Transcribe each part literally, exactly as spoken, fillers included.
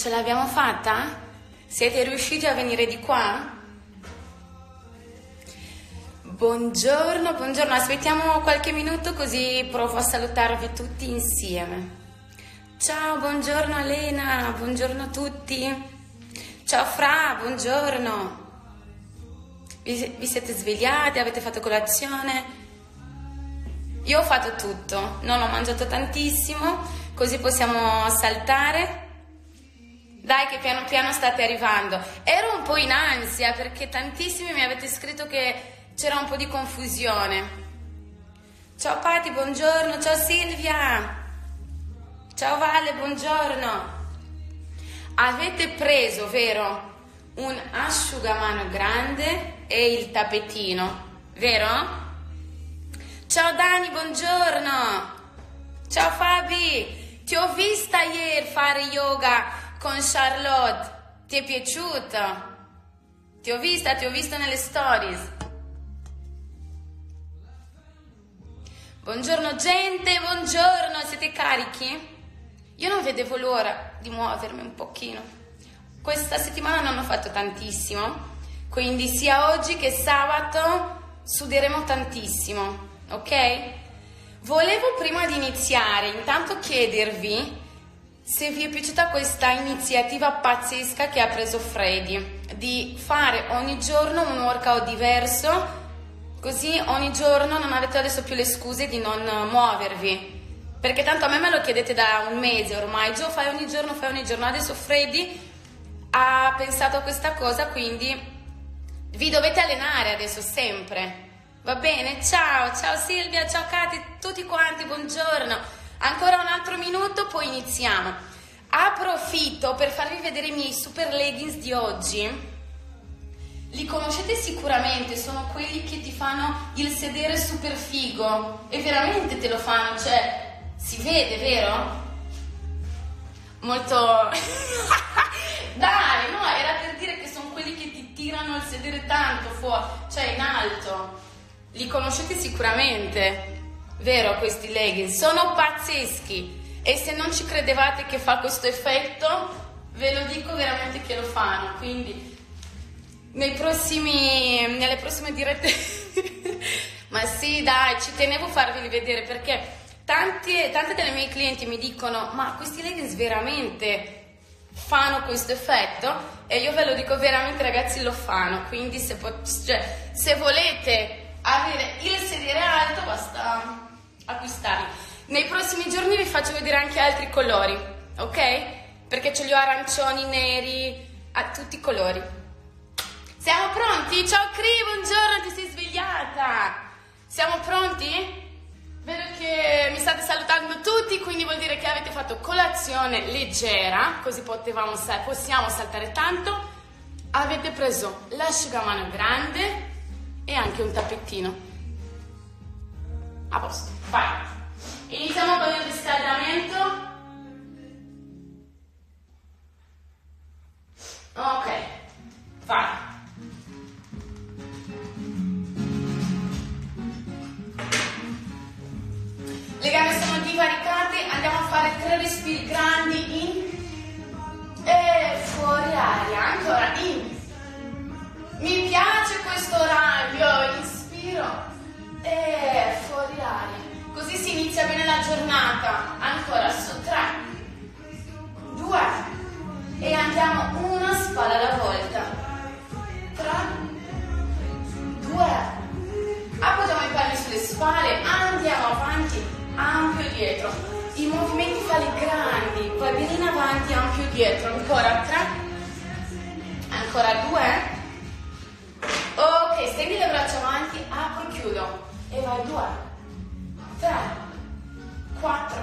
Ce l'abbiamo fatta? Siete riusciti a venire di qua? Buongiorno, buongiorno, aspettiamo qualche minuto così provo a salutarvi tutti insieme. Ciao, buongiorno Elena, buongiorno a tutti. Ciao Fra, buongiorno. Vi, vi siete svegliati, avete fatto colazione? Io ho fatto tutto, non ho mangiato tantissimo, così possiamo saltare. Dai che piano piano state arrivando. Ero un po' in ansia perché tantissimi mi avete scritto che c'era un po' di confusione. Ciao Patti, buongiorno, ciao Silvia. Ciao Vale, buongiorno. Avete preso, vero, un asciugamano grande e il tappetino, vero? Ciao Dani, buongiorno. Ciao Fabi, ti ho vista ieri fare yoga con Charlotte, ti è piaciuto? Ti ho vista, ti ho visto nelle stories. Buongiorno gente, buongiorno, siete carichi? Io non vedevo l'ora di muovermi un pochino. Questa settimana non ho fatto tantissimo, quindi sia oggi che sabato suderemo tantissimo. Ok? Volevo prima di iniziare intanto chiedervi se vi è piaciuta questa iniziativa pazzesca che ha preso Freddy di fare ogni giorno un workout diverso, così ogni giorno non avete adesso più le scuse di non muovervi, perché tanto a me me lo chiedete da un mese ormai, Gio fai ogni giorno, fai ogni giorno, adesso Freddy ha pensato a questa cosa, quindi vi dovete allenare adesso sempre. Va bene, ciao, ciao Silvia, ciao Cati, tutti quanti, buongiorno. Ancora un altro minuto, poi iniziamo. Approfitto per farvi vedere i miei super leggings di oggi. Li conoscete sicuramente, sono quelli che ti fanno il sedere super figo. E veramente te lo fanno, cioè, si vede, vero? Molto... Dai, no, era per dire che sono quelli che ti tirano il sedere tanto fuori, cioè in alto. Li conoscete sicuramente, vero questi leggings? Sono pazzeschi e se non ci credevate che fa questo effetto, ve lo dico veramente che lo fanno, quindi nei prossimi, nelle prossime dirette... Ma sì dai, ci tenevo a farveli vedere perché tante, tante delle mie clienti mi dicono ma questi leggings veramente fanno questo effetto? E io ve lo dico veramente ragazzi, lo fanno, quindi se, cioè, se volete... avere il sedere alto basta acquistarli. Nei prossimi giorni vi faccio vedere anche altri colori, ok? Perché ce li ho arancioni, neri, a tutti i colori. Siamo pronti? Ciao Cri, buongiorno, ti sei svegliata. Siamo pronti? Vero che mi state salutando tutti, quindi vuol dire che avete fatto colazione leggera, così potevamo, possiamo saltare tanto. Avete preso l'asciugamano grande e anche un tappettino. A posto, vai. Iniziamo con il riscaldamento. Ok, vai. Le gambe sono divaricate, andiamo a fare tre respiri grandi in e fuori aria, ancora in. Mi piace questo orario, inspiro e fuori aria. Così si inizia bene la giornata. Ancora su tre, due e andiamo una spalla alla volta. Tre, due. Appoggiamo i palmi sulle spalle, andiamo avanti, ampio dietro. I movimenti fali grandi, poi vieni in avanti, ampio dietro. Ancora tre, ancora due. Ok, stendi le braccia avanti, apro, chiudo e vai due, tre, quattro.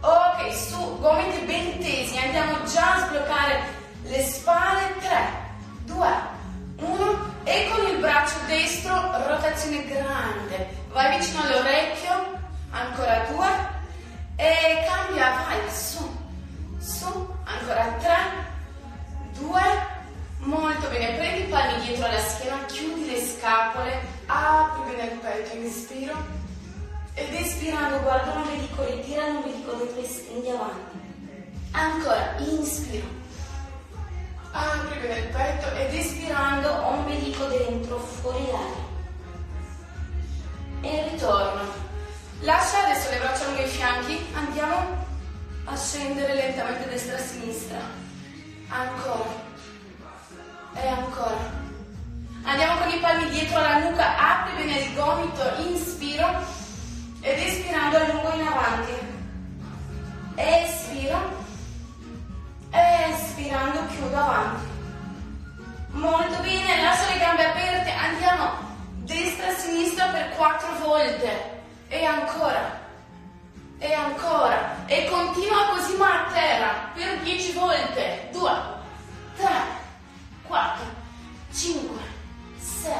Ok, su, gomiti ben tesi, andiamo già a sbloccare le spalle. tre, due, uno e con il braccio destro rotazione grande, vai vicino all'orecchio, ancora due e cambia, vai su, su, ancora tre, due. Molto bene, prendi i palmi dietro alla schiena, chiudi le scapole, apri bene il petto, inspiro ed espirando guarda l'ombelico, ritira l'ombelico dentro e stendi avanti. Ancora, inspiro apri bene il petto ed espirando ombelico dentro, fuori l'aria. E ritorno. Lascia adesso le braccia lungo i fianchi, andiamo a scendere lentamente destra a sinistra. Ancora. E ancora. Andiamo con i palmi dietro alla nuca, apri bene il gomito, inspiro ed espirando a lungo in avanti. Espiro. Espirando chiudo avanti. Molto bene, lascio le gambe aperte, andiamo destra a sinistra per quattro volte e ancora e ancora e continua così ma a terra per dieci volte. Due, tre, quattro, cinque, sei,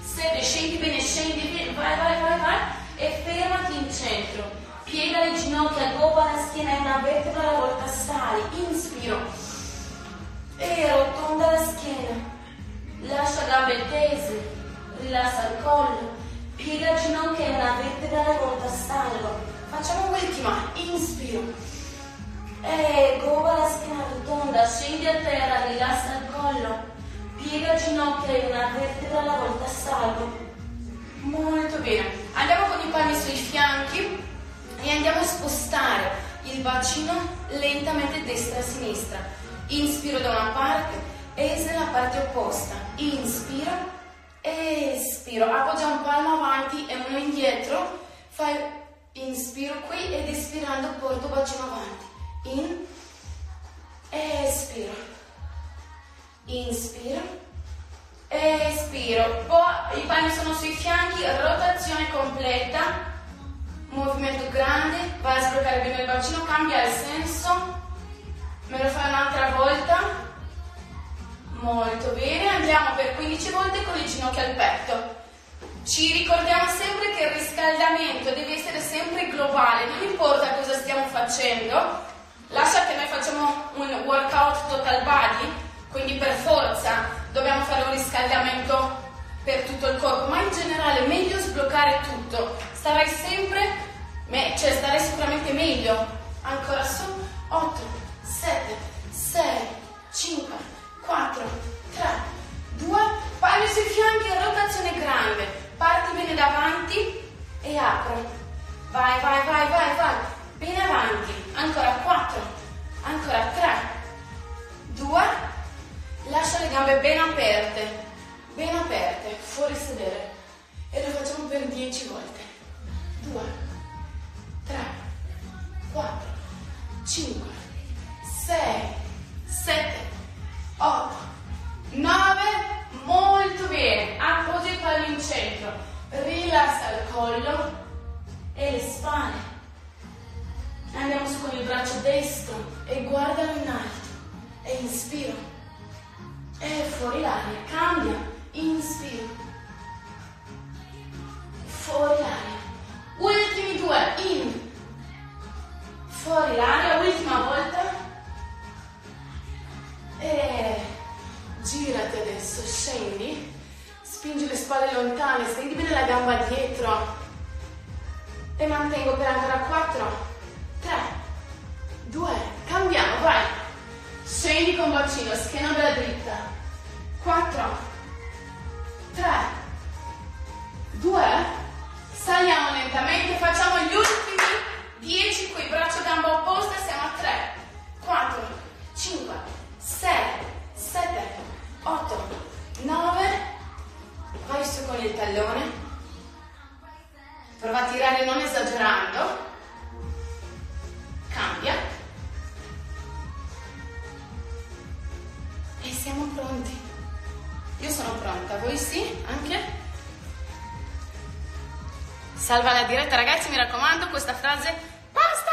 sette. Scendi bene, scendi bene, vai vai vai vai e fermati in centro. Piega le ginocchia, gobba la schiena e una vertebra alla volta sali, inspiro e rotonda la schiena, lascia gambe tese, rilassa il collo, piega le ginocchia e una vertebra alla volta salgo, facciamo l'ultima, inspiro e gobba la schiena rotonda, scendi a terra, rilassa il collo, piega le ginocchia e una vertebra alla volta salgo. Molto bene, andiamo con i palmi sui fianchi e andiamo a spostare il bacino lentamente destra a sinistra. Inspiro da una parte, esco dalla parte opposta. Inspiro, espiro. Appoggia un palmo avanti e uno indietro. Fai, inspiro qui ed espirando porto bacino avanti. In, espiro. Inspiro, espiro. Poi i palmi sono sui fianchi, rotazione completa. Movimento grande, vai a sbloccare bene il bacino, cambia il senso, me lo fai un'altra volta, molto bene, andiamo per quindici volte con le ginocchia al petto. Ci ricordiamo sempre che il riscaldamento deve essere sempre globale, non importa cosa stiamo facendo, lascia che noi facciamo un workout total body, quindi per forza dobbiamo fare un riscaldamento per tutto il corpo, ma in generale è meglio sbloccare tutto, starai sempre, cioè starai sicuramente meglio. Ancora su, otto, sette, sei, cinque, quattro, tre, due, palmi sui fianchi, rotazione grande, parti bene davanti e apro, vai, vai, vai, vai, vai, bene avanti, ancora quattro, ancora tre, due, lascia le gambe ben aperte. Ben aperte, fuori sedere e lo facciamo per dieci volte. due, tre, quattro, cinque, sei, sette, otto, nove. Molto bene, appoggia il palmo in centro, rilassa il collo e le spalle. Andiamo su con il braccio destro e guardalo in alto e inspiro e fuori l'aria, cambia. Inspiro, fuori l'aria, ultimi due, in, fuori l'aria, ultima volta, e girati adesso, scendi, spingi le spalle lontane, stendi bene la gamba dietro, e mantengo per ancora quattro, tre, due, cambiamo, vai, scendi con bacino, schiena bella dritta, quattro, tre, due, saliamo lentamente, facciamo gli ultimi dieci qui, braccio gamba opposta, siamo a tre, quattro, cinque, sei, sette, otto, nove, vai su con il tallone, prova a tirare non esagerando, cambia e siamo pronti. Io sono pronta, voi sì? Anche? Salva la diretta ragazzi, mi raccomando, questa frase basta!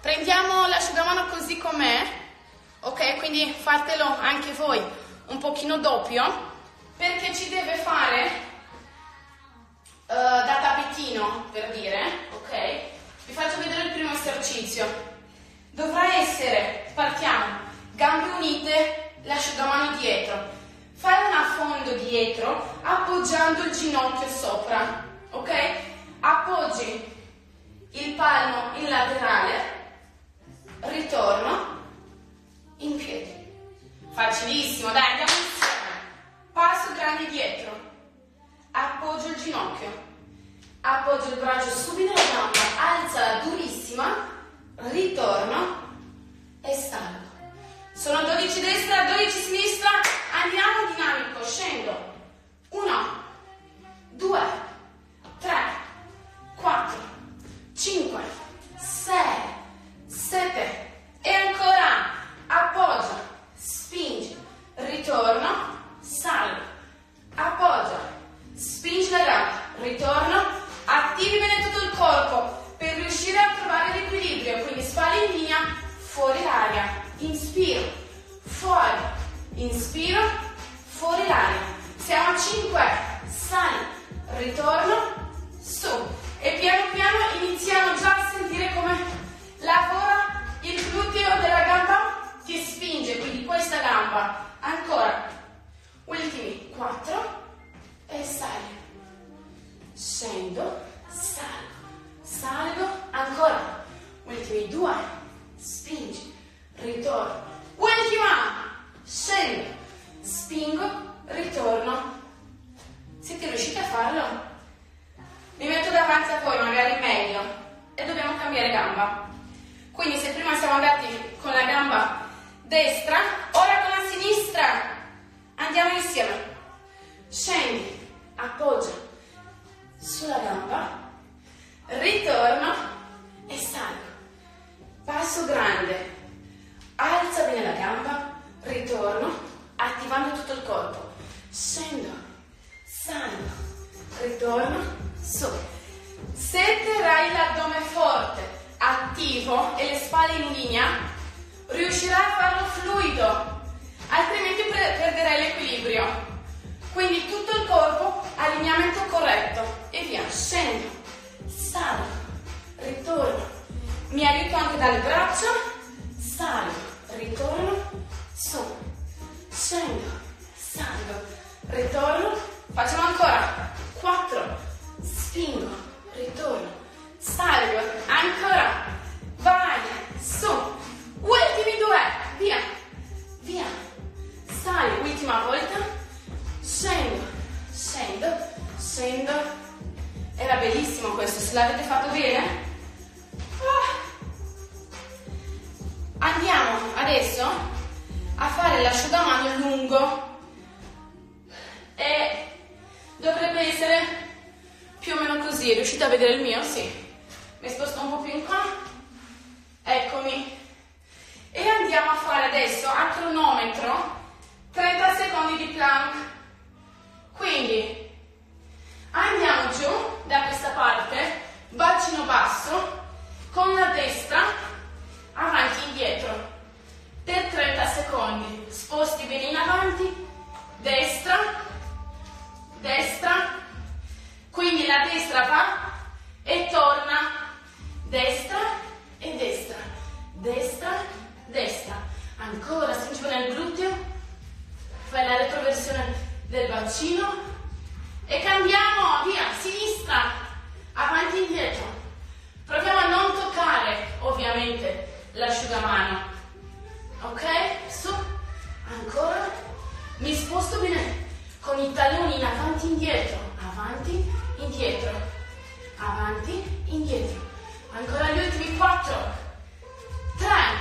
Prendiamo l'asciugamano così com'è, ok? Quindi fatelo anche voi un pochino doppio, perché ci deve fare uh, da tappetino, per dire, ok? Vi faccio vedere il primo esercizio. Dovrà essere, partiamo, gambe unite, l'asciugamano dietro. Fai un affondo dietro appoggiando il ginocchio sopra, ok? Appoggi il palmo in laterale, ritorno in piedi. Facilissimo, dai, andiamo insieme. Passo grande dietro. Appoggio il ginocchio. Appoggio il braccio subito alla gamba. Alzala durissima. Ritorno. E salgo. Sono dodici destra, dodici sinistra. Andiamo dinamico. Scendo. uno. due. tre, quattro, cinque, sei, sette e ancora, appoggia, spingi, ritorno, salgo, appoggia, spingi la gamba, ritorno, attivi bene tutto il corpo per riuscire a trovare l'equilibrio, quindi spalle in linea, fuori l'aria, inspiro, fuori, inspiro, fuori l'aria, siamo a cinque, sali, ritorno, su. E piano piano iniziamo già a sentire come lavora il gluteo della gamba che spinge, quindi questa gamba. Ancora, ultimi quattro e salgo, scendo, salgo, salgo, ancora, ultimi due, spingi, ritorno, ultima, scendo, spingo, ritorno. Siete riusciti a farlo? Mi metto davanti a voi, magari meglio, e dobbiamo cambiare gamba. Quindi se prima siamo andati con la gamba destra, ora con la sinistra. Andiamo insieme. Scendi, appoggia sulla gamba, ritorno e salgo. Passo grande, alza bene la gamba, ritorno, attivando tutto il corpo. Scendo, salgo, ritorno. Su. Se terrai l'addome forte, attivo e le spalle in linea, riuscirai a farlo fluido, altrimenti perderai l'equilibrio. Quindi tutto il corpo, allineamento corretto e via. Scendo, salgo, ritorno. Mi aiuto anche dalle braccia, salgo, ritorno, su. Scendo, salgo, ritorno. Facciamo ancora. quattro. Spingo, ritorno, salgo, ancora, vai, su, ultimi due, via, via, sali, ultima volta, scendo, scendo, scendo. Era bellissimo questo, se l'avete fatto bene. Oh. Andiamo adesso a fare l'asciugamano lungo e dovrebbe essere più o meno così. Riuscite a vedere il mio? Sì. Mi sposto un po' più in qua. Eccomi. E andiamo a fare adesso a cronometro trenta secondi di plank. Quindi andiamo giù da questa parte, bacino basso, con la destra avanti e indietro per trenta secondi. Sposti bene in avanti, destra, destra. Quindi la destra va e torna, destra e destra, destra, destra. Ancora, stringi bene il gluteo, fai la retroversione del bacino e cambiamo, via, sinistra, avanti e indietro. Proviamo a non toccare, ovviamente, l'asciugamano, ok? Su, ancora, mi sposto bene con i talloni in avanti e indietro, avanti, indietro, avanti, indietro. Ancora gli ultimi quattro, tre,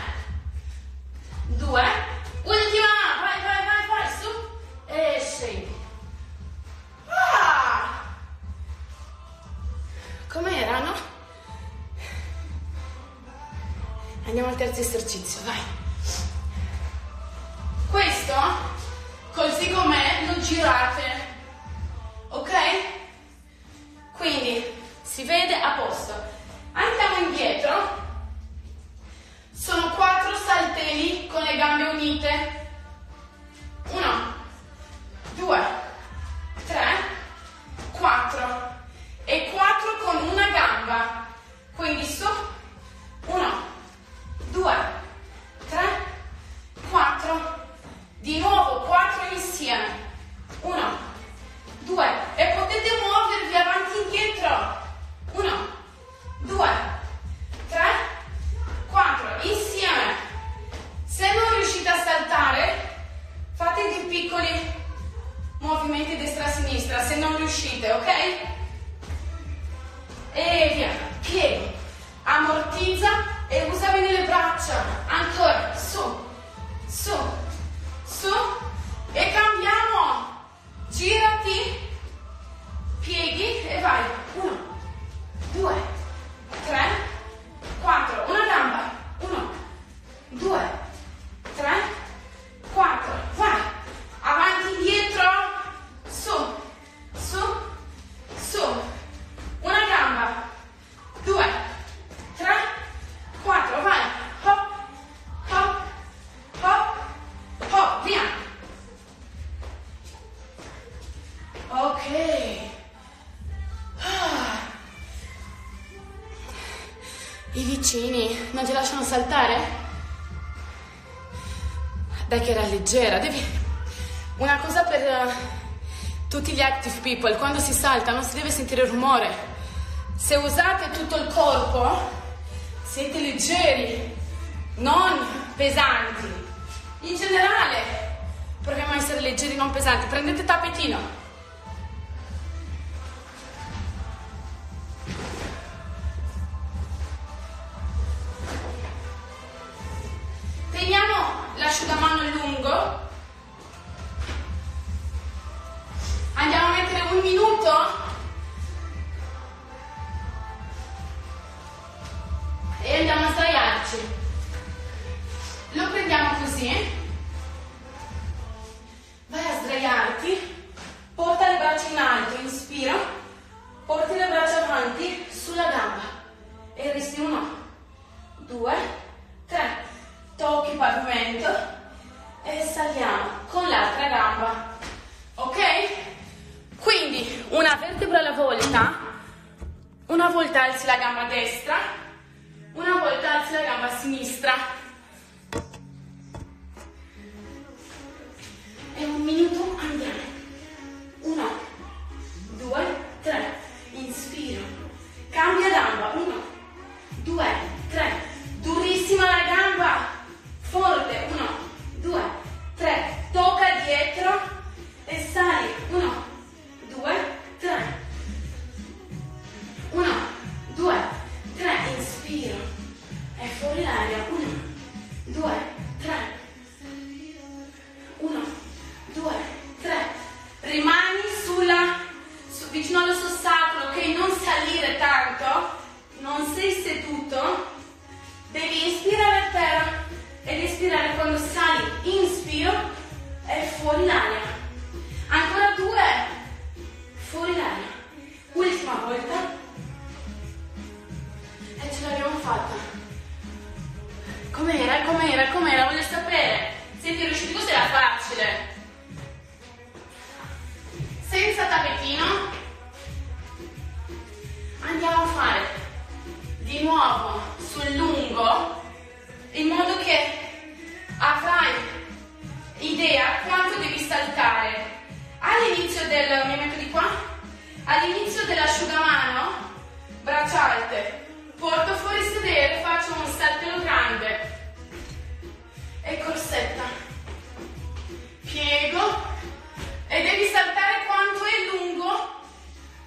due, ultima, vai, vai, vai, vai, su, e scendi. Ah! Come erano? Andiamo al terzo esercizio, vai. Questo, così com'è, lo girate, ok? Quindi si vede a posto. Andiamo indietro. Sono quattro saltelli con le gambe unite. Uno, due, tre, quattro. E quattro con una gamba. Quindi su. Uno, due, tre, quattro. Di nuovo quattro insieme. Uno, due. E potete muovervi avanti e indietro. Uno, due, tre, quattro. Insieme. Se non riuscite a saltare, e via, piego, ammortizza e usa bene le braccia, ancora, su, su, su e cambiamo, girati, pieghi e vai, uno, due, tre, quattro, una gamba, uno, due, tre, quattro, vai, avanti, indietro, su, su, su, una gamba, due, tre, quattro, vai, hop, hop, hop, hop, via, ok. I vicini non ti lasciano saltare? Dai che era leggera, devi... Una cosa per uh, tutti gli active people, quando si salta non si deve sentire il rumore. Se usate tutto il corpo, siete leggeri, non pesanti. In generale, proviamo a essere leggeri, non pesanti. Prendete tappetino. Teniamo l'asciugamano lungo, andiamo a mettere un minuto e andiamo a sdraiarci, lo prendiamo così, vai a sdraiarti, porta le braccia in alto, inspira, porti le braccia avanti sulla gamba e resti uno, due, tre. Tocchi pavimento e saliamo con l'altra gamba, ok? Quindi una vertebra alla volta, una volta alzi la gamba destra, una volta alzi la gamba sinistra e un minuto andiamo, uno, due, tre, inspiro, cambia gamba, uno, due, tre, durissima la gamba, forte, uno, due, tre, tocca dietro e sali, uno, due, tre, uno, due, tre, inspiro, e fuori l'aria, uno, due, tre, uno, due, tre, rimani sulla, su, vicino allo sossacro, ok? Non salire tanto, non sei seduto, devi inspirare a terra, ed espirare quando sali, inspiro e fuori l'aria, ancora due, fuori l'aria, ultima volta e ce l'abbiamo fatta. Com'era, com'era, com'era, voglio sapere se ti è riuscito, così era facile, senza tappetino. Andiamo a fare di nuovo sul lungo, in modo che avrai idea quanto devi saltare. All'inizio del, mi metto di qua, all'inizio dell'asciugamano, braccia alte, porto fuori sedere, faccio un saltello grande e corsetta, piego e devi saltare quanto è lungo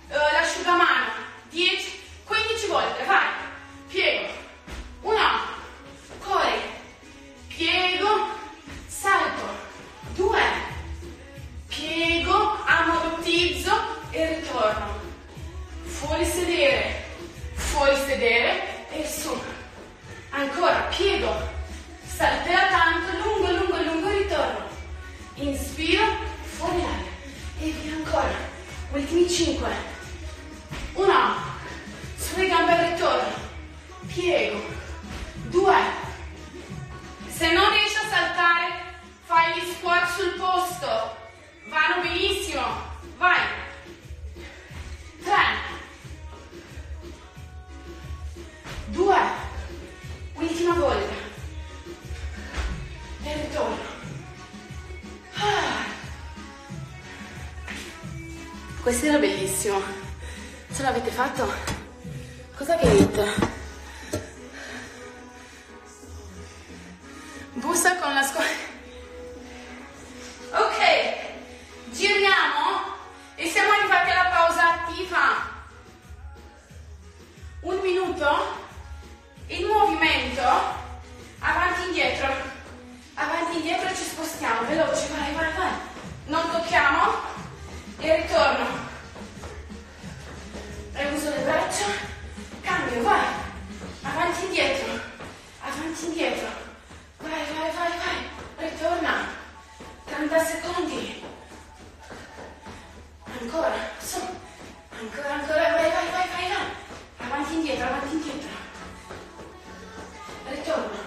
eh, l'asciugamano, dieci quindici volte, vai, piego, uno, corri, piego, salto, due, piego, ammortizzo e ritorno, fuori sedere, fuori sedere e su, ancora, piego, salterà tanto, lungo, lungo, lungo, ritorno, inspiro, fuori aria e via ancora, ultimi cinque, uno, sulle gambe ritorno, piego, due, se non riesci a saltare, fai gli squat sul posto, vanno benissimo, vai, tre, due, ultima volta, e ritorno, ah. Questo era bellissimo, ce l'avete fatto? Cosa che dite? Bussa con la scuola. Ok, giriamo e siamo arrivati alla pausa attiva. questo il movimento avanti e indietro, avanti e indietro, ci spostiamo veloci, vai vai vai, non tocchiamo e ritorno, premuso le braccia, cambio, vai avanti e indietro, avanti e indietro, vai vai vai vai, ritorna, trenta secondi, ancora, su, ancora ancora, vai vai vai vai, vai. Avanti e indietro, avanti e indietro, ritorno,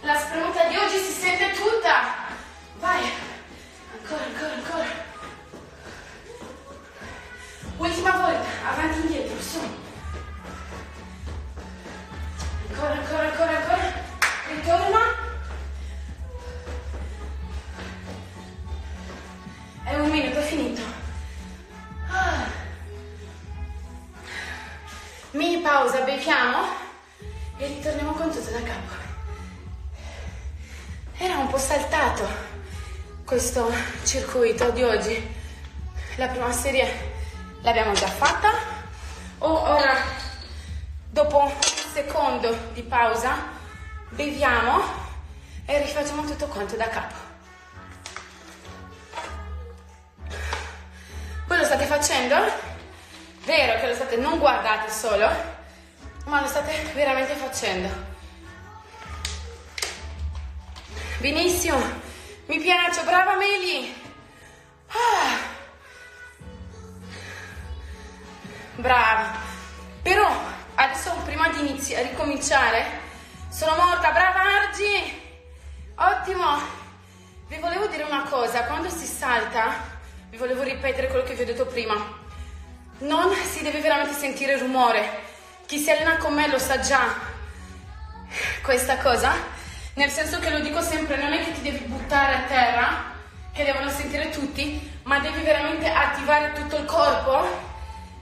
la spremuta di oggi si sente tutta, vai ancora ancora ancora, ultima volta, avanti e indietro, su, ancora ancora ancora ancora, ritorno. È un minuto, è finito. Ah. Mini pausa, beviamo e ritorniamo con tutto da capo. Era un po' saltato questo circuito di oggi. La prima serie l'abbiamo già fatta. O ora, dopo un secondo di pausa, beviamo e rifacciamo tutto quanto da capo. Voi lo state facendo? Vero che lo state, non guardate solo, ma lo state veramente facendo. Benissimo, mi piace, brava Meli. Ah. Brava. Però adesso prima di iniziare, ricominciare, sono morta, brava Argi. Ottimo. Vi volevo dire una cosa, quando si salta, vi volevo ripetere quello che vi ho detto prima, non si deve veramente sentire rumore, chi si allena con me lo sa già questa cosa, nel senso che lo dico sempre, non è che ti devi buttare a terra, che devono sentire tutti, ma devi veramente attivare tutto il corpo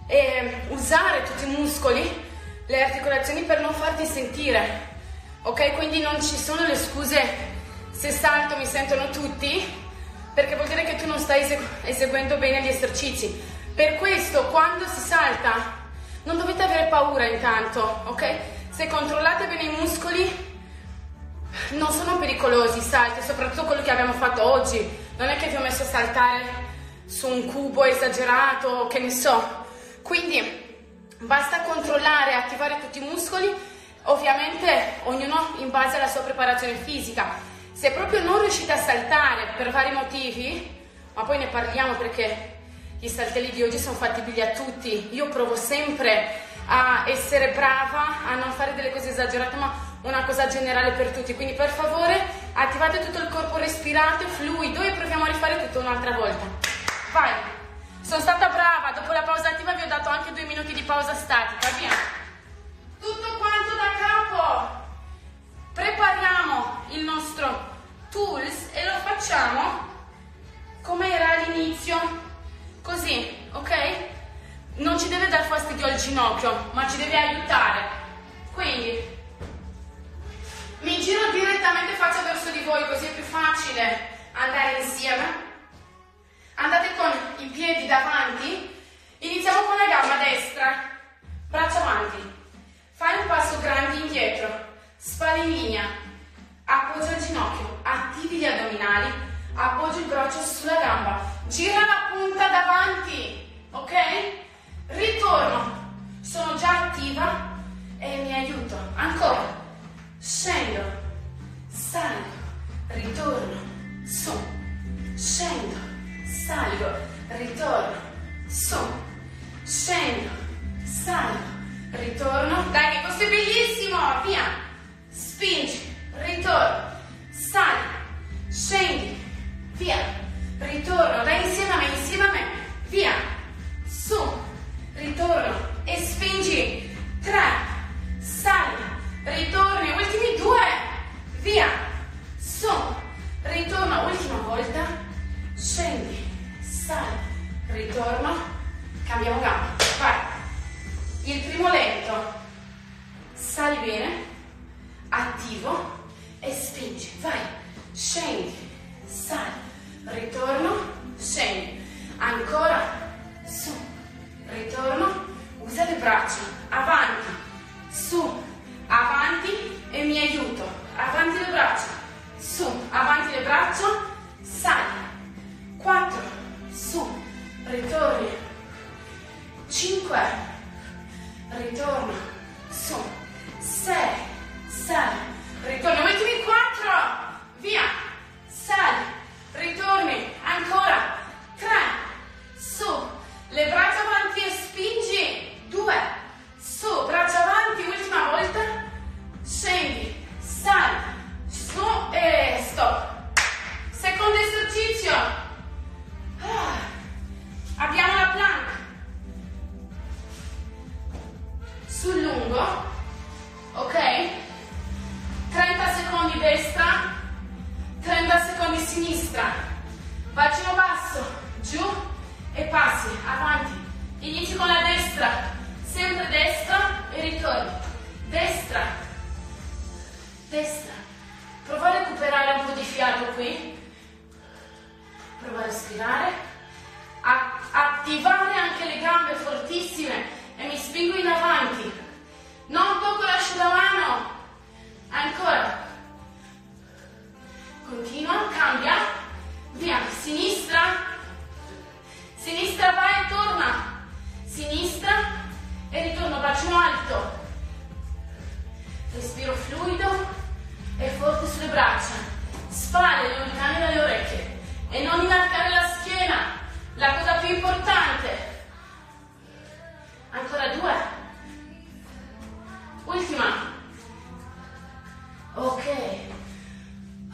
e usare tutti i muscoli, le articolazioni per non farti sentire, ok? Quindi non ci sono le scuse, se salto mi sentono tutti, perché vuol dire che tu non stai eseguendo bene gli esercizi. Per questo, quando si salta, non dovete avere paura intanto, ok? Se controllate bene i muscoli, non sono pericolosi i salti, soprattutto quello che abbiamo fatto oggi. Non è che vi ho messo a saltare su un cubo esagerato, che ne so. Quindi, basta controllare, attivare tutti i muscoli, ovviamente ognuno in base alla sua preparazione fisica. Se proprio non riuscite a saltare per vari motivi, ma poi ne parliamo perché gli saltelli di oggi sono fattibili a tutti, io provo sempre a essere brava, a non fare delle cose esagerate, ma una cosa generale per tutti, quindi per favore attivate tutto il corpo, respirate fluido e proviamo a rifare tutto un'altra volta. Vai, sono stata brava, dopo la pausa attiva vi ho dato anche due minuti di pausa statica, via. Tutto quanto da capo. Prepariamo il nostro tools e lo facciamo come era all'inizio, così, ok? Non ci deve dar fastidio al ginocchio, ma ci deve aiutare. Quindi mi giro direttamente faccia verso di voi, così è più facile andare insieme. Andate con i piedi davanti, iniziamo con la gamba destra, braccia avanti, fai un passo grande indietro, spalle in linea, appoggia il ginocchio, attivi gli addominali, appoggia il braccio sulla gamba, gira la punta davanti, ok? Ritorno, sono già attiva e mi aiuto, ancora, scendo, salgo, ritorno, su, scendo, salgo, ritorno, su, scendo, salgo, ritorno, dai che questo è bellissimo, via! Spingi, ritorno, sali, scendi, via, ritorno, dai insieme a me, insieme a me, via, su, ritorno e spingi, tre, sali, ritorni, ultimi due, via, su, ritorno, ultima volta, scendi, sali, ritorno, cambiamo gamba, vai, il primo lento, sali bene, attivo e spingi, vai, scendi, sali, ritorno, scendo, ancora, su, ritorno, usa le braccia, avanti, su, avanti e mi aiuto, avanti le braccia, su, avanti le braccia, sali, quattro, su, ritorno, cinque, ritorno, su, sei, sali, ritorno, mettimi quattro, via, sali, ritorni, ancora, tre, su, le braccia avanti e spingi, due, su, braccia avanti, ultima volta, scendi, sali, su e stop. Secondo esercizio, ah, abbiamo la plank, sul lungo, ok, trenta secondi destra, trenta secondi sinistra, bacino basso, giù e passi, avanti, inizi con la destra, sempre destra e ritorni, destra, destra, prova a recuperare un po' di fiato qui, prova a respirare, a attivare anche le gambe fortissime e mi spingo in avanti, non tocco l'asciugamano, ancora, continua, cambia, via, sinistra, sinistra va e torna, sinistra e ritorno, bacino alto, respiro fluido e forte sulle braccia, spalle lontane dalle orecchie e non inarcare la schiena, la cosa più importante, ancora due, ultima, ok.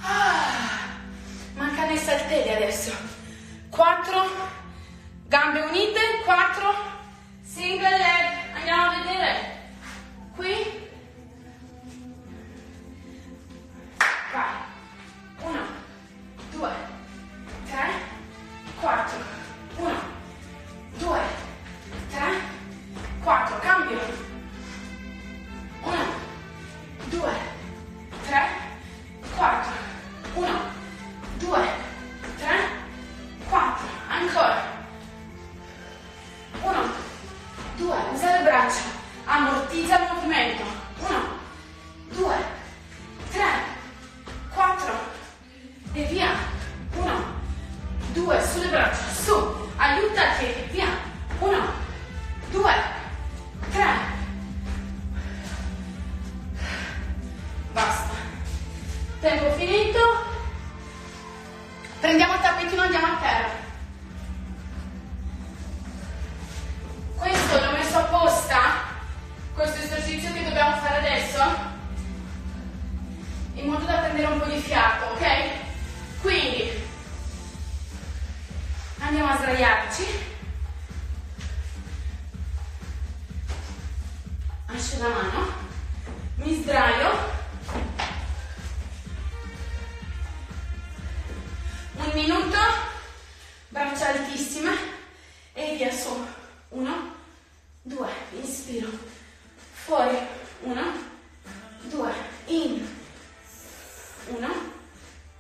Ah, mancano i saltelli adesso, quattro, gambe unite, quattro, single leg, andiamo a vedere, qui, vai, uno, due, tre, quattro, uno, due, tre, quattro, cambio, uno, due, tre, quattro, uno, due, tre, quattro, ancora, uno, due, usa le braccia, ammortizza il movimento, uno, due, tre, quattro, e via, uno, due, sulle braccia, su, aiutati, via, uno, due, tre, basta, tempo finito. Prendiamo il tappetino e andiamo a terra. Questo l'ho messo apposta, questo esercizio che dobbiamo fare adesso, in modo da prendere un po' di fiato, ok? Quindi, andiamo a sdraiarci, asciugo la mano, mi sdraio, un minuto, braccia altissime e via su, uno, due, inspiro, fuori, uno, due, in, uno,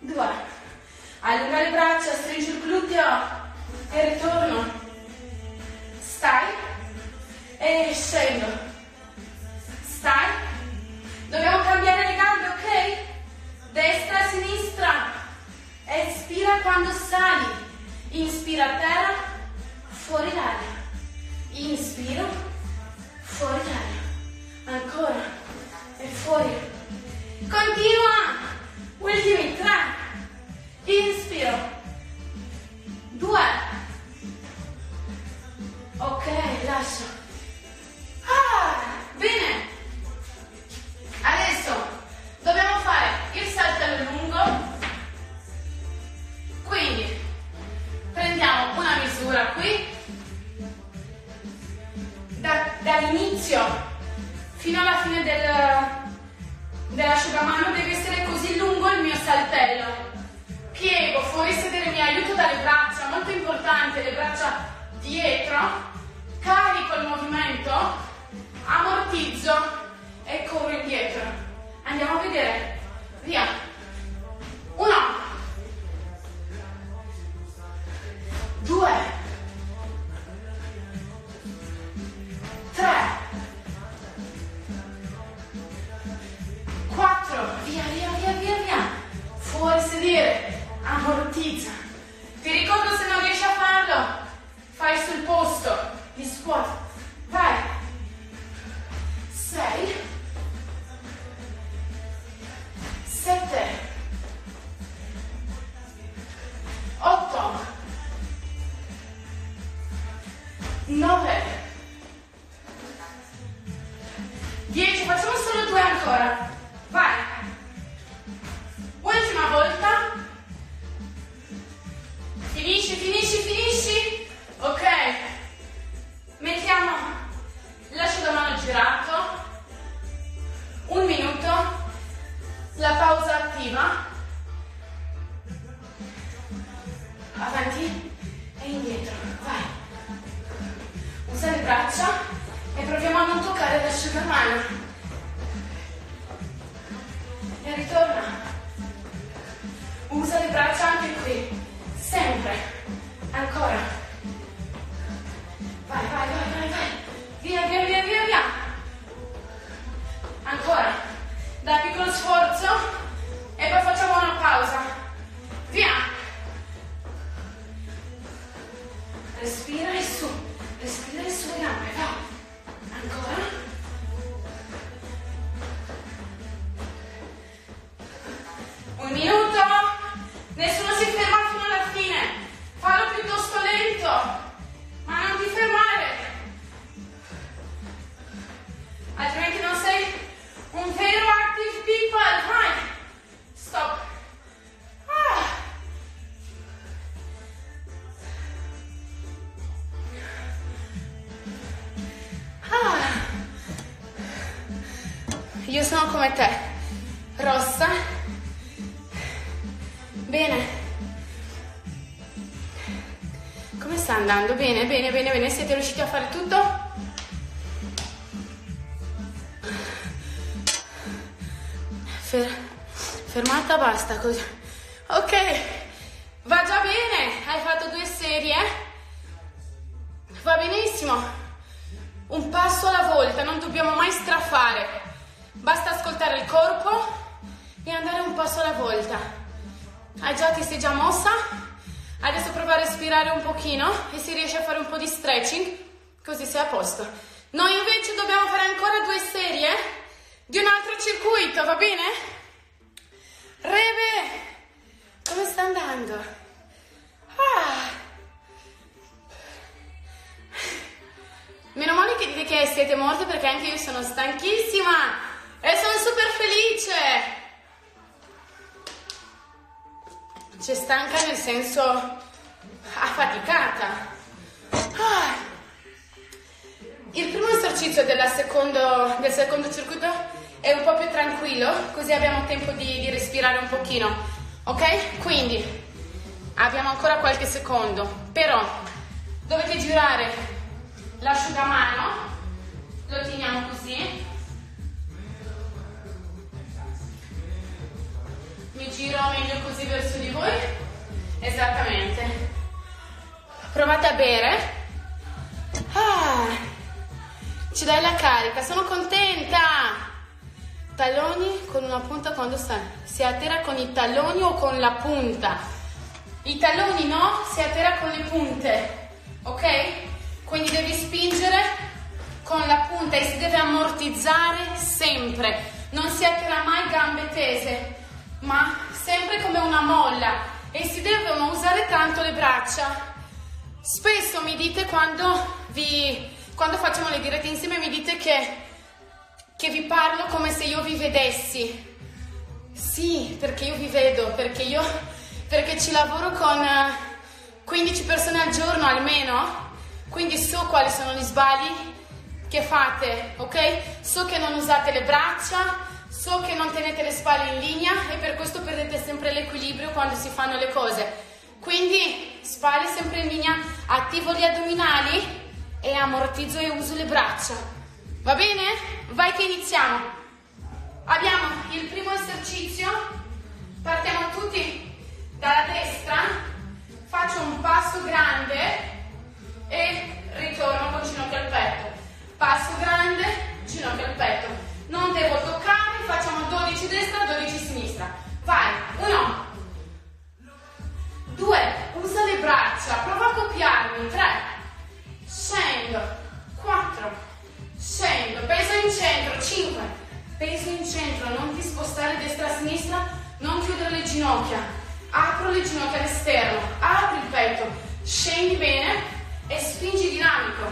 due, allunga le braccia, stringi il gluteo e ritorno, stai e scendo, stai, dobbiamo cambiare le gambe, ok? Destra e sinistra. Espira quando sali, inspira a terra, fuori l'aria, inspiro, fuori l'aria, ancora, e fuori, continua, ultimi tre, inspiro, due, ok, lascio, ah, bene, adesso dobbiamo fare il saltello lungo. Quindi prendiamo una misura qui, da, dall'inizio fino alla fine del, dell'asciugamano deve essere così lungo il mio saltello, piego, fuori sedere, mi aiuto dalle braccia, molto importante, le braccia dietro, carico il movimento, ammortizzo e corro indietro, andiamo a vedere, via, uno, due, ammortizza. Ti ricordo, se non riesci a farlo, fai sul posto gli squat. Vai. Sei. Sette. Otto. Nove. Dieci. Facciamo solo due ancora. Vai. Ultima volta. Finisci, finisci, finisci. Ok. Mettiamo l'asciugamano girato. Un minuto. La pausa attiva. Avanti e indietro. Vai. Usa le braccia e proviamo a non toccare l'asciugamano. E ritorna. Usa le braccia anche qui. Sempre. Ancora. Vai, vai, vai, vai, vai. Via, via, via, via, via. Ancora. Dai piccolo sforzo e poi facciamo una pausa. Via. Respira e su. Respira e su le gambe. Va. Ancora. Un minuto. Nessuno si ferma fino alla fine. Fallo piuttosto lento. Ma non ti fermare. Altrimenti non sei un vero active people. Vai. Stop. Ah. Ah. Io sono come te, rossa. Bene. Come sta andando? Bene, bene, bene, bene. Siete riusciti a fare tutto? Fermata, basta così. Ok, va già bene, hai fatto due serie, va benissimo, un passo alla volta, non dobbiamo mai strafare, basta ascoltare il corpo e andare un passo alla volta. Hai già, ti sei già mossa, adesso prova a respirare un pochino e si riesce a fare un po' di stretching, così sei a posto. Noi invece dobbiamo fare ancora due serie di un altro circuito, va bene? Rebe, come sta andando? Ah. Meno male che, che siete morte, perché anche io sono stanchissima e sono super felice. C'è stanca nel senso affaticata. Ah. Il primo esercizio della secondo, del secondo circuito è un po' più tranquillo, così abbiamo tempo di, di respirare un pochino, ok? Quindi abbiamo ancora qualche secondo, però dovete girare l'asciugamano, lo teniamo così, mi giro meglio così verso di voi, esattamente, provate a bere. Ah, ci dai la carica, sono contenta. Talloni con una punta quando si atterra con i talloni o con la punta. I talloni no, si atterra con le punte, ok? Quindi devi spingere con la punta e si deve ammortizzare sempre. Non si atterra mai gambe tese, ma sempre come una molla, e si devono usare tanto le braccia. Spesso mi dite quando, vi, quando facciamo le dirette insieme, mi dite che che vi parlo come se io vi vedessi. Sì, perché io vi vedo, perché io perché ci lavoro con quindici persone al giorno almeno, quindi so quali sono gli sbagli che fate, ok? So che non usate le braccia, so che non tenete le spalle in linea e per questo perdete sempre l'equilibrio quando si fanno le cose. Quindi spalle sempre in linea, attivo gli addominali e ammortizzo e uso le braccia. Va bene? Vai che iniziamo. Abbiamo il primo esercizio, partiamo tutti dalla destra, faccio un passo grande e ritorno con ginocchio al petto. Passo grande, ginocchio al petto. Non devo toccare, facciamo dodici destra, dodici sinistra. Vai, uno, apro le ginocchia all'esterno, apri il petto, scendi bene e spingi dinamico,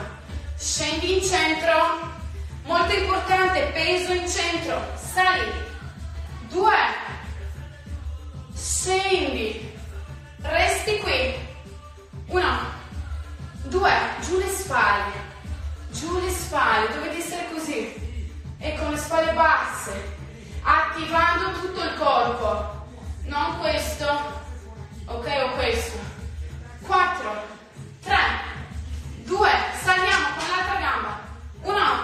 scendi in centro, molto importante, peso in centro, sali, due, scendi, resti qui, uno, due, giù le spalle, giù le spalle, dovete essere così, e con le spalle basse, attivando tutto il corpo, non questo, ok, o questo, quattro, tre, due, saliamo con l'altra gamba, uno,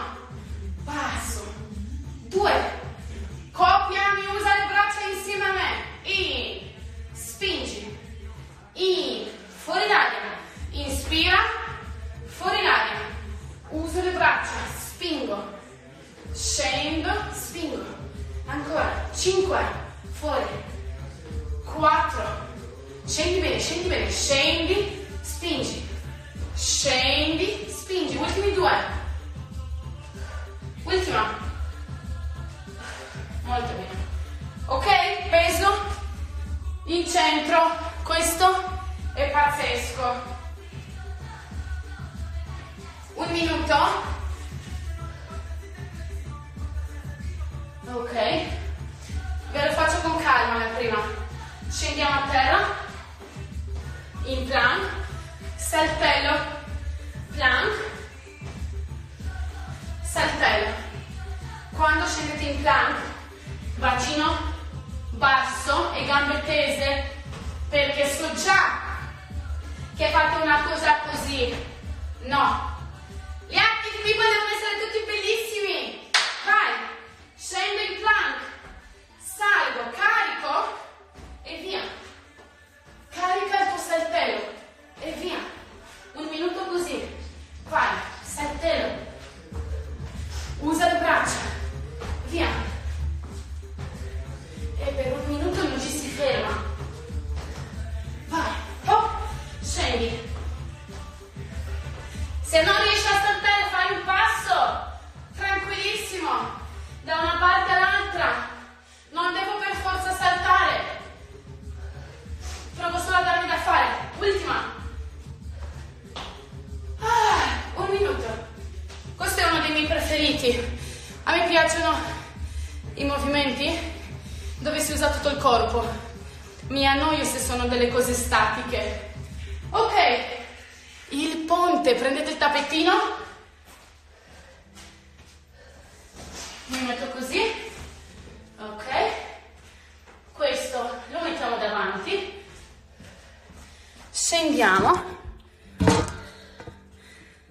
passo, due, copiami, usa le braccia insieme a me, in, spingi, in, fuori l'aria, inspira, fuori l'aria, uso le braccia, spingo, scendo, spingo, ancora, cinque, fuori, quattro, scendi bene, scendi bene, scendi, spingi, scendi, spingi, ultimi due, ultima, molto bene, ok, peso, in centro, questo è pazzesco, un minuto, ok, ve lo faccio con calma la prima. Scendiamo a terra, in plank, saltello, plank, saltello. Quando scendete in plank, bacino basso e gambe tese, perché so già che fate una cosa così. No. Gli atti qui devono essere tutti bellissimi. Vai, scendo in plank, salgo, carico. E via, carica il tuo saltello e via, un minuto così, vai, saltello, usa le braccia, via, e per un minuto non ci si ferma, vai, hop, scendi, se non riesci a saltare fai un passo, tranquillissimo, da una parte all'altra, non devo per forza saltare, provo solo a darmi da fare, ultima, ah, un minuto, questo è uno dei miei preferiti, a me piacciono i movimenti dove si usa tutto il corpo, mi annoio se sono delle cose statiche, ok, il ponte, prendete il tappetino, mi metto così, ok, questo lo mettiamo davanti, scendiamo,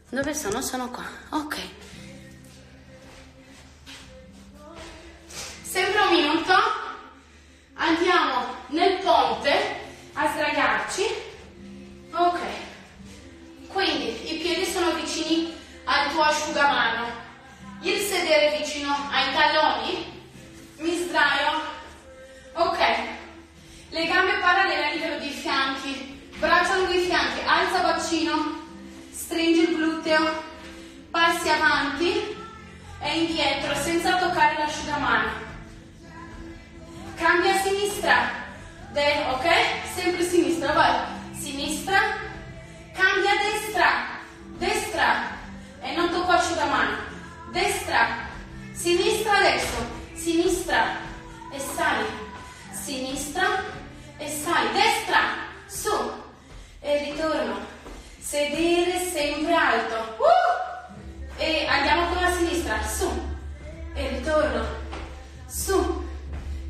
dove sono? Sono qua, ok, sempre un minuto, andiamo nel ponte a sdraiarci, ok, quindi i piedi sono vicini al tuo asciugamano, il sedere vicino ai talloni, mi sdraio, ok, le gambe parallele a livello dei fianchi, braccia lungo i fianchi, alza bacino, stringi il gluteo, passi avanti e indietro senza toccare l'asciugamano. Cambia a sinistra, De, ok? Sempre sinistra, vai, sinistra, cambia a destra, destra e non tocco asciugamano, destra, sinistra adesso, sinistra e sali, sinistra e sali, destra, su. E ritorno, sedere sempre alto, uh! E andiamo con la sinistra, su, e ritorno, su,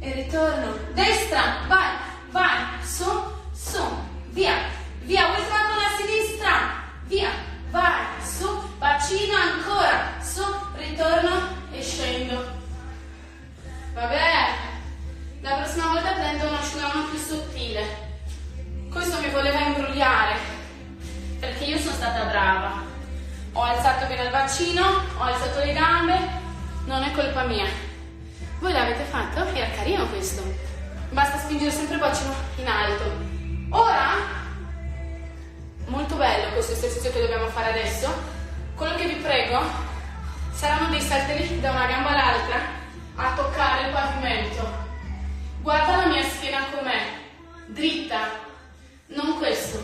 e ritorno, destra, vai, vai, su, su, via, via, ultima con la sinistra, via, vai, su, bacino ancora, su, ritorno e scendo, vabbè, la prossima volta prendo un asciugamano più sottile. Questo mi voleva imbrogliare, perché io sono stata brava. Ho alzato bene il bacino, ho alzato le gambe, non è colpa mia. Voi l'avete fatto? Ok, è carino questo. Basta spingere sempre il bacino in alto. Ora, molto bello questo esercizio che dobbiamo fare adesso. Quello che vi prego, saranno dei saltelli da una gamba all'altra a toccare il pavimento. Guarda la mia schiena com'è. dritta, non questo,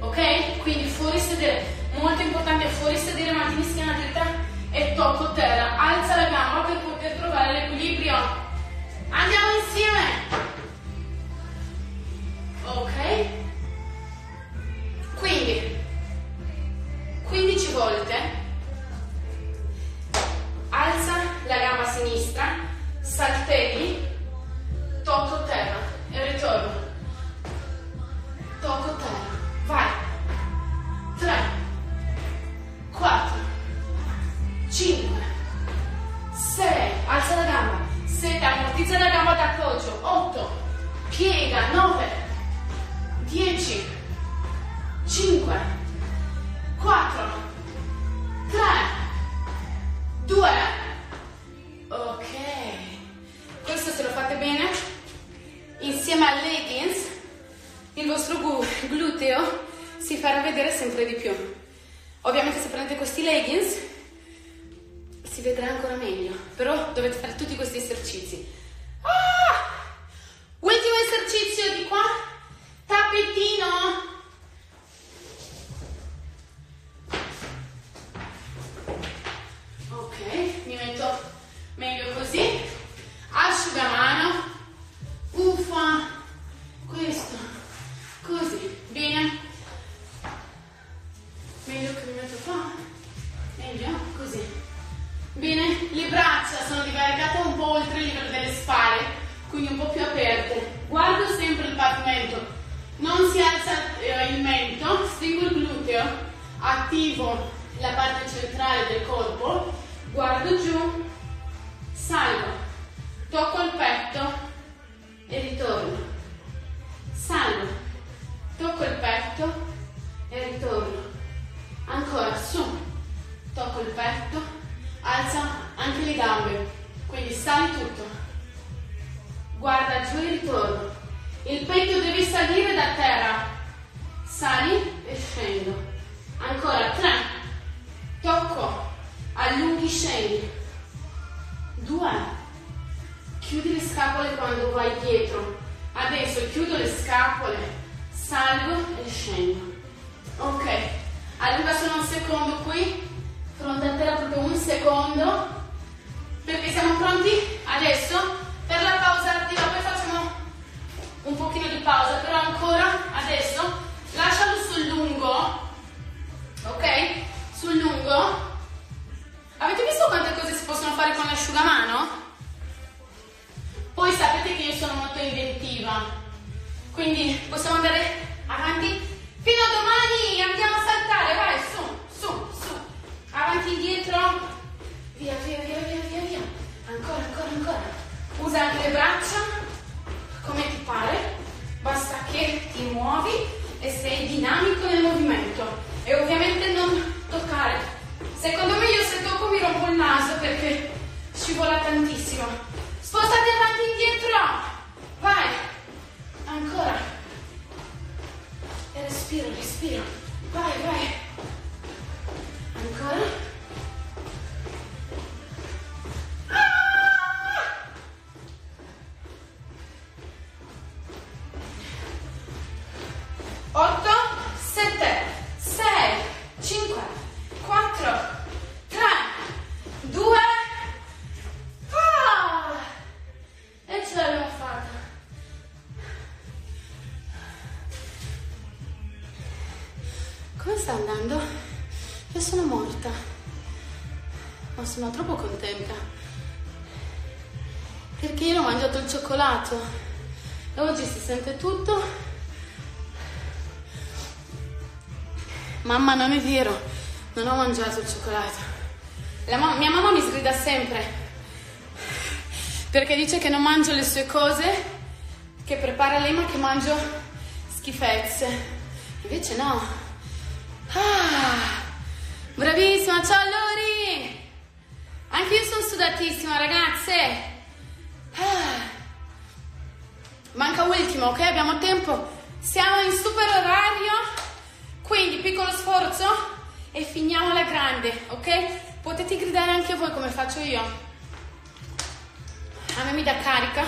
ok? Quindi fuori sedere, molto importante, fuori sedere, mantieni schiena dritta e tocco terra, alza la gamba per poter trovare l'equilibrio. Andiamo insieme, ok? Quindi quindici volte. Alza la gamba sinistra, saltelli, tocco terra e ritorno. Tocco terra, vai. tre, quattro, cinque, sei. Alza la gamba, sette, ammortizza la gamba d'appoggio, otto, piega, nove, dieci, cinque, quattro, tre, due. Ok, questo se lo fate bene insieme al leggings il vostro gluteo si farà vedere sempre di più. Ovviamente se prendete questi leggings si vedrà ancora meglio, però dovete fare tutti questi esercizi. Ah! Ultimo esercizio di qua, tappetino. Meglio così, asciugamano, uffa, questo, così, bene, meglio che mi metto qua, meglio, così, bene, le braccia sono divaricate un po' oltre il livello delle spalle, quindi un po' più aperte, guardo sempre il pavimento, non si alza eh, il mento, stringo il gluteo, attivo la parte centrale del corpo, guardo giù, salgo, tocco il petto e ritorno, salgo, tocco il petto e ritorno, ancora su, tocco il petto, alza anche le gambe, quindi sali tutto, guarda giù e ritorno, il petto deve salire da terra, sali e scendo, ancora tre, tocco, allunghi, scendi, due, chiudi le scapole quando vai dietro, adesso chiudo le scapole, salgo e scendo, ok, allunga solo un secondo qui, fronte a terra proprio un secondo, perché siamo pronti? Adesso per la pausa attiva, poi facciamo un pochino di pausa, però ancora adesso lascialo sul lungo, ok, sul lungo. Avete visto quante cose si possono fare con l'asciugamano? Poi sapete che io sono molto inventiva, quindi possiamo andare avanti fino a domani, andiamo a saltare, vai, su, su, su, avanti, indietro, via, via, via, via, via, via, ancora, ancora, ancora, usa anche le braccia, come ti pare, basta che ti muovi e sei dinamico nel movimento, e ovviamente non toccare. Secondo me io se tocco mi rompo il naso perché scivola tantissimo. Spostate avanti e indietro. Vai. Ancora. E respiro, respiro. Vai, vai. Ancora. Ah! otto, sette, sei, cinque, quattro, tre, due, ah! E ce l'abbiamo fatta. Come sta andando? Io sono morta, ma sono troppo contenta perché io ho mangiato il cioccolato e oggi si sente tutto. Mamma, non è vero, non ho mangiato il cioccolato. La mamma, mia mamma mi sgrida sempre perché dice che non mangio le sue cose che prepara lei, ma che mangio schifezze, invece no. Ah, bravissima, ciao Lori, anche io sono sudatissima ragazze. Ah, manca ultimo, ok, abbiamo tempo, siamo in super orario, quindi piccolo sforzo e finiamo alla grande, ok? Potete gridare anche voi come faccio io. A me mi dà carica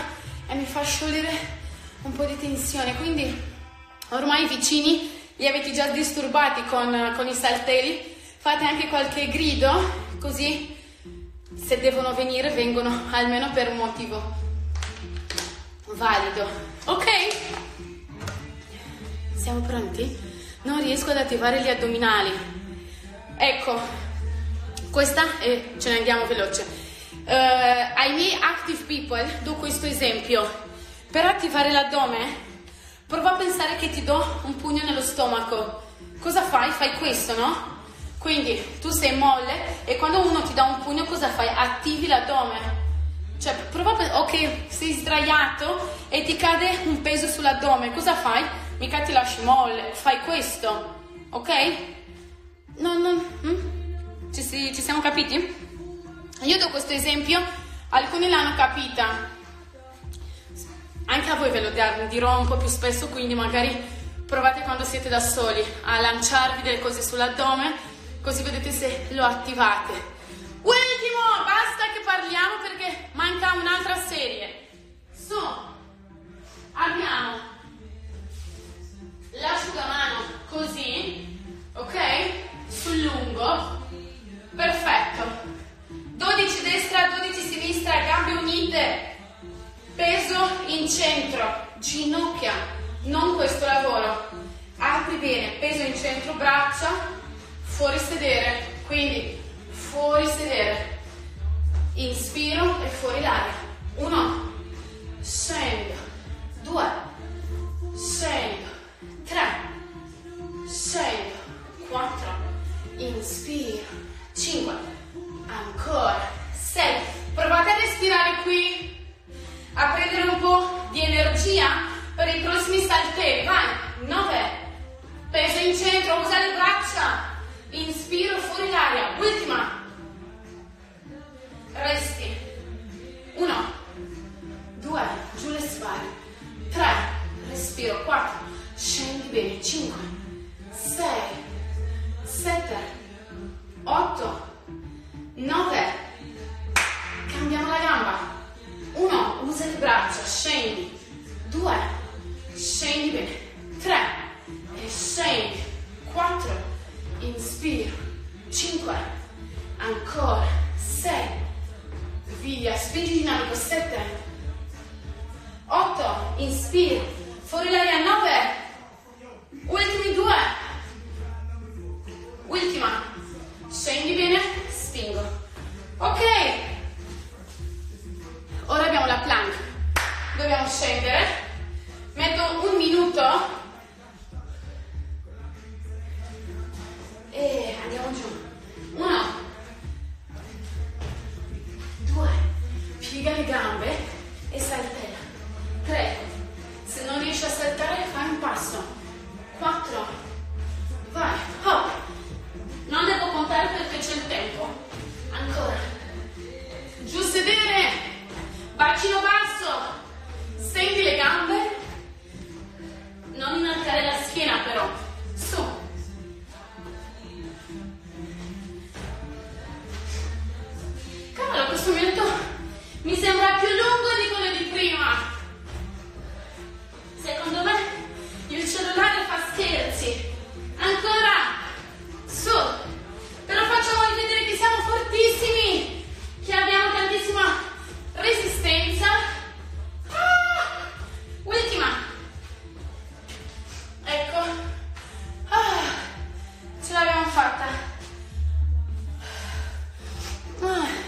e mi fa sciogliere un po' di tensione, quindi ormai i vicini li avete già disturbati con, con i saltelli. Fate anche qualche grido, così se devono venire vengono almeno per un motivo valido. Ok? Siamo pronti? Non riesco ad attivare gli addominali. Ecco, questa e ce ne andiamo veloce. Uh, ai miei active people do questo esempio. Per attivare l'addome, prova a pensare che ti do un pugno nello stomaco. Cosa fai? Fai questo, no? Quindi tu sei molle e quando uno ti dà un pugno cosa fai? Attivi l'addome. Cioè prova a... ok, sei sdraiato e ti cade un peso sull'addome. Cosa fai? Mica ti lasci molle, fai questo. Ok? No, no. Mm? Ci, si, ci siamo capiti? Io do questo esempio, alcuni l'hanno capita. Anche a voi ve lo dirò un po' più spesso, quindi magari provate quando siete da soli a lanciarvi delle cose sull'addome, così vedete se lo attivate. Ultimo, basta che parliamo perché manca un'altra serie. Su, abbiamo l'asciugamano così, ok? Sul lungo, perfetto. dodici destra, dodici sinistra, gambe unite, peso in centro, ginocchia, non questo lavoro. Apri bene, peso in centro, braccia. Fuori sedere, quindi fuori sedere, inspiro e fuori l'aria, uno, scendo, due, scendo, tre, scendo, quattro, inspiro, cinque, ancora, sei, provate a respirare qui, a prendere un po' di energia per i prossimi saltelli, vai, nove, peso in centro, usa le braccia, inspiro fuori l'aria, ultima, resti, uno, due, giù le spalle, tre, respiro, quattro, scendi bene, cinque, sei, sette, otto, nove, cambiamo la gamba, uno, usa le braccia, scendi, due, scendi bene, tre, e scendi, quattro, inspiro, cinque, ancora, sei, via, spingi dinamico, sette, otto, inspiro, fuori l'aria, nove, ultimi due, ultima, scendi bene, spingo, ok, ora abbiamo la plank, dobbiamo scendere, metto un minuto, e andiamo giù, uno, due, piega le gambe e saltella, tre, se non riesci a saltare fai un passo, quattro, vai, hop, non devo contare perché c'è il tempo, ancora, giù sedere, bacino basso, stendi le gambe, non inaltare la schiena però, su, cavolo, questo minuto mi sembra più lungo di quello di prima. Secondo me il cellulare fa scherzi. Ancora, su. Però facciamo vedere che siamo fortissimi, che abbiamo tantissima resistenza. Ah, ultima. Ecco. Ah, ce l'abbiamo fatta. Ah.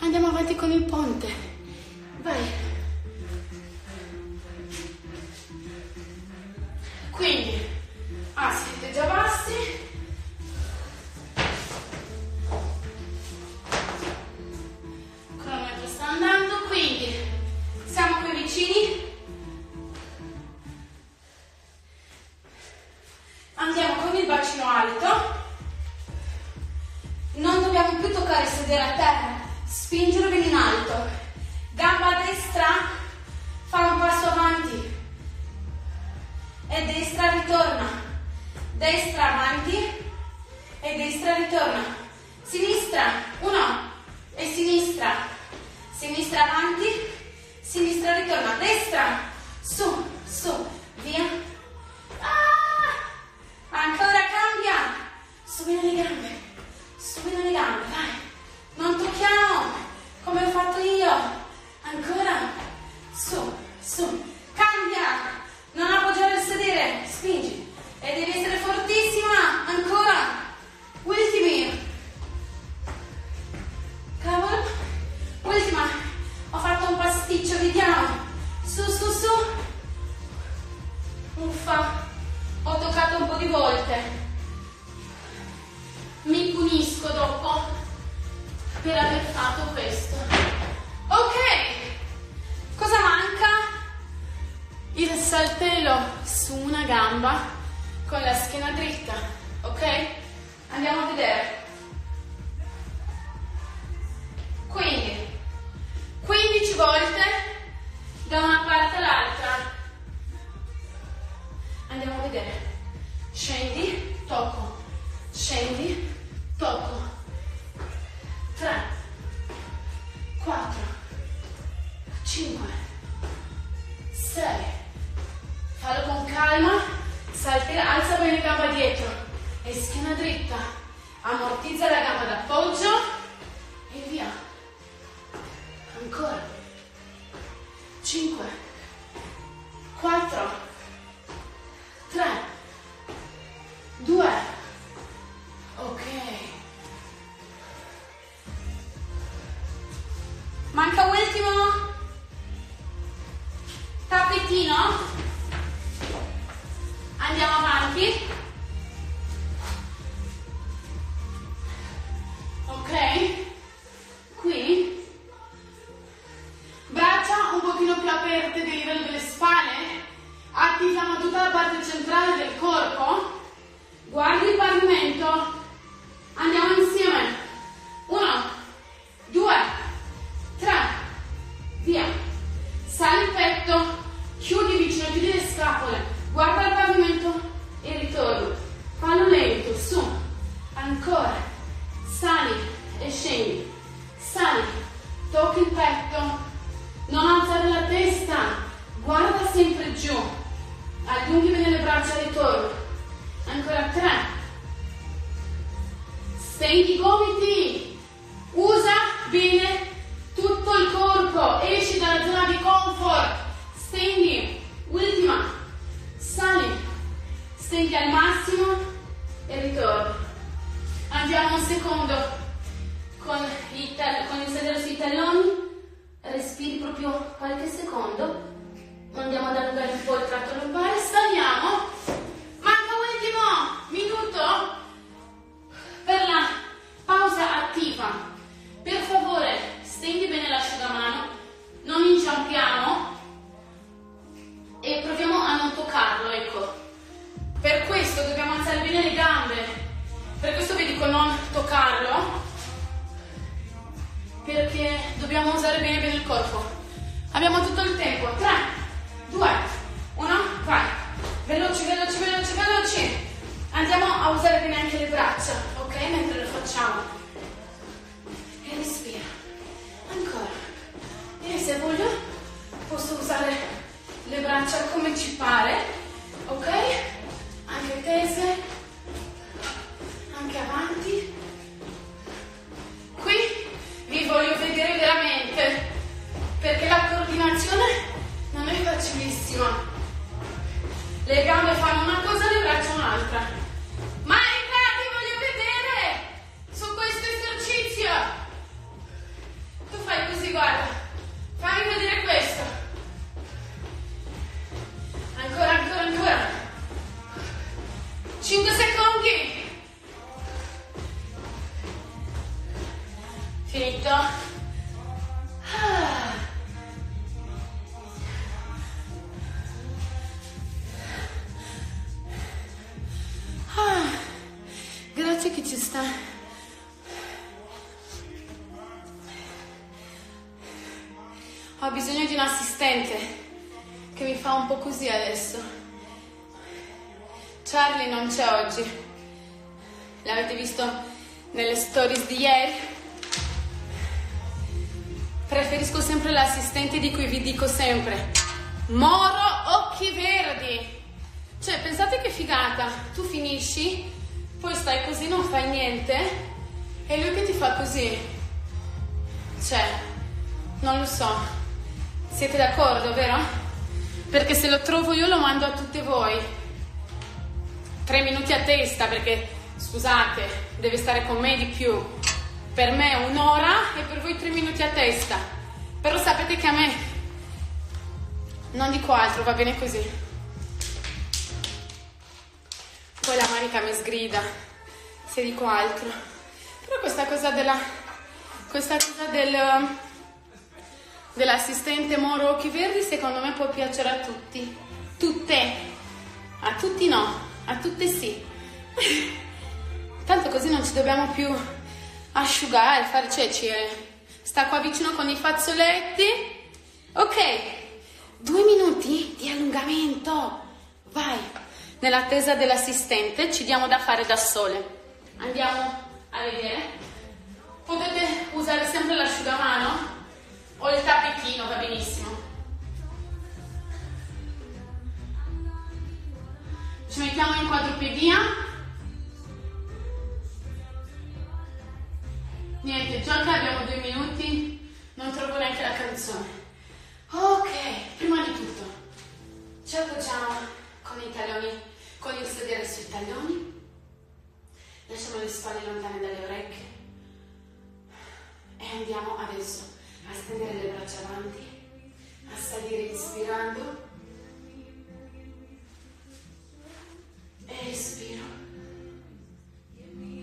Andiamo avanti con il ponte, vai. Quindi, ah, siete già bassi. Cronometro sta andando, quindi siamo qui vicini. Andiamo con il bacino alto. Non dobbiamo più toccare il sedere a terra. Spingere bene in alto, gamba destra, fa un passo avanti e destra ritorna, destra avanti e destra ritorna, sinistra, uno e sinistra, sinistra avanti, sinistra ritorna, destra, su, su, via, ah! Ancora, cambia, subito le gambe, subito le gambe, vai, non tocchiamo, come ho fatto io, ancora, su, su, cambia, non appoggiare il sedere, spingi, e devi essere fortissima, ancora, ultimi, cavolo, ultima, ho fatto un pasticcio, vediamo, su, su, su, uffa, ho toccato un po' di volte, mi punisco dopo per aver fatto questo, ok, cosa manca? Il saltello su una gamba con la schiena dritta, ok? Andiamo a vedere, quindi quindici volte da una parte all'altra, andiamo a vedere, scendi, tocco, scendi, tocco, tre, quattro, cinque, sei, fallo con calma, salterà, alza poi le gambe dietro e schiena dritta, ammortizza la gamba d'appoggio e via, ancora, cinque, quattro, tre, due, ok, manca l'ultimo tappetino, andiamo avanti, ok, qui braccia un pochino più aperte del livello delle spalle, attiviamo tutta la parte centrale del corpo, guardi il pavimento, andiamo insieme, uno, due, tre, via, sali il petto, chiudi vicino, chiudi le scapole, guarda il pavimento e ritorno, fallo lento, su, ancora, sali e scendi, sali, tocchi il petto, non alzare la testa, guarda sempre giù, allunghi bene le braccia, ritorno, ancora tre, stendi i gomiti, usa bene tutto il corpo, esci dalla zona di comfort, stendi, ultima, sali, stendi al massimo e ritorno, andiamo un secondo con, i con il sedere sui talloni, respiri proprio qualche secondo, andiamo ad allungare un po' il tratto lombare, saliamo, manca l'ultimo minuto per la pausa attiva, per favore stendi bene l'asciugamano, non inciampiamo e proviamo a non toccarlo, ecco, per questo dobbiamo alzare bene le gambe, per questo vi dico non toccarlo, perché dobbiamo usare bene bene il corpo, abbiamo tutto il tempo, tre, due, uno, vai, veloci, veloci, veloci, veloci, andiamo a usare bene anche le braccia, ok? Mentre lo facciamo, e respira, ancora, e se voglio posso usare le braccia come ci pare, ok? Anche tese, anche avanti, qui vi voglio vedere veramente, perché la coordinazione non è facilissima, le gambe fanno una cosa, le braccia un'altra, ma ragazzi voglio vedere su questo esercizio, tu fai così, guarda, fammi vedere questo, ancora, ancora, ancora, cinque secondi, finito, ah. Ah. Grazie che ci sta, ho bisogno di un assistente che mi fa un po' così adesso, Charlie non c'è oggi, l'avete visto nelle stories di ieri, preferisco sempre l'assistente di cui vi dico sempre, Moro occhi verdi. Cioè, pensate che figata, tu finisci, poi stai così, non fai niente, e lui che ti fa così. Cioè, non lo so, siete d'accordo, vero? Perché se lo trovo io lo mando a tutti voi. Tre minuti a testa, perché, scusate, deve stare con me di più. Per me un'ora e per voi tre minuti a testa. Però sapete che a me non dico altro, va bene così. Poi la manica mi sgrida se dico altro. Però questa cosa della questa cosa del dell'assistente Moro occhi verdi secondo me può piacere a tutti. Tutte. A tutti no, a tutte sì. Tanto così non ci dobbiamo più asciugare, fare ceci. Sta qua vicino con i fazzoletti. Ok. Due minuti di allungamento. Vai. Nell'attesa dell'assistente ci diamo da fare da sole. Andiamo a vedere. Potete usare sempre l'asciugamano o il tappetino, va benissimo. Ci mettiamo in quadrupedia. Niente, già che abbiamo due minuti, non trovo neanche la canzone. Ok, prima di tutto ci appoggiamo con i talloni, con il sedere sui talloni, lasciamo le spalle lontane dalle orecchie e andiamo adesso a stendere le braccia avanti, a salire inspirando e espiro,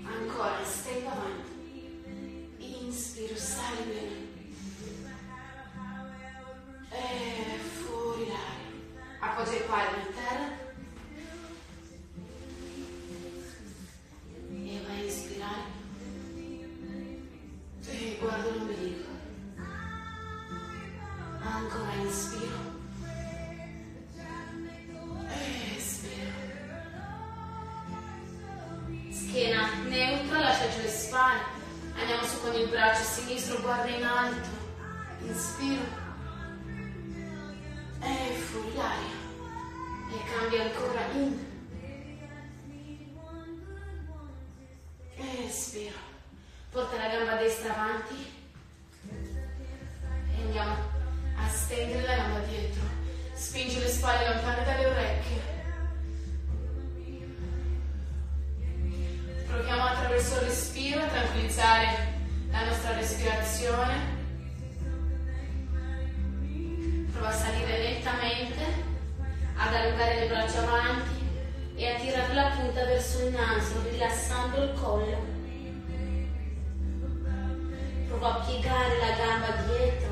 ancora step avanti, inspiro, sali bene e fuori l'aria, appoggia i quadri a terra e vai a inspirare e guardo l'ombelico, ancora inspiro e espiro, schiena neutra, lascia giù le spalle, andiamo su con il braccio sinistro, guarda in alto, inspiro e fuori l'aria e cambia ancora in e espiro, porta la gamba destra avanti e andiamo a stendere la gamba dietro, spingi le spalle lontane dalle orecchie, proviamo attraverso il respiro a tranquillizzare la nostra respirazione. Prova a salire lentamente, ad allungare le braccia avanti e a tirare la punta verso il naso, rilassando il collo. Prova a piegare la gamba dietro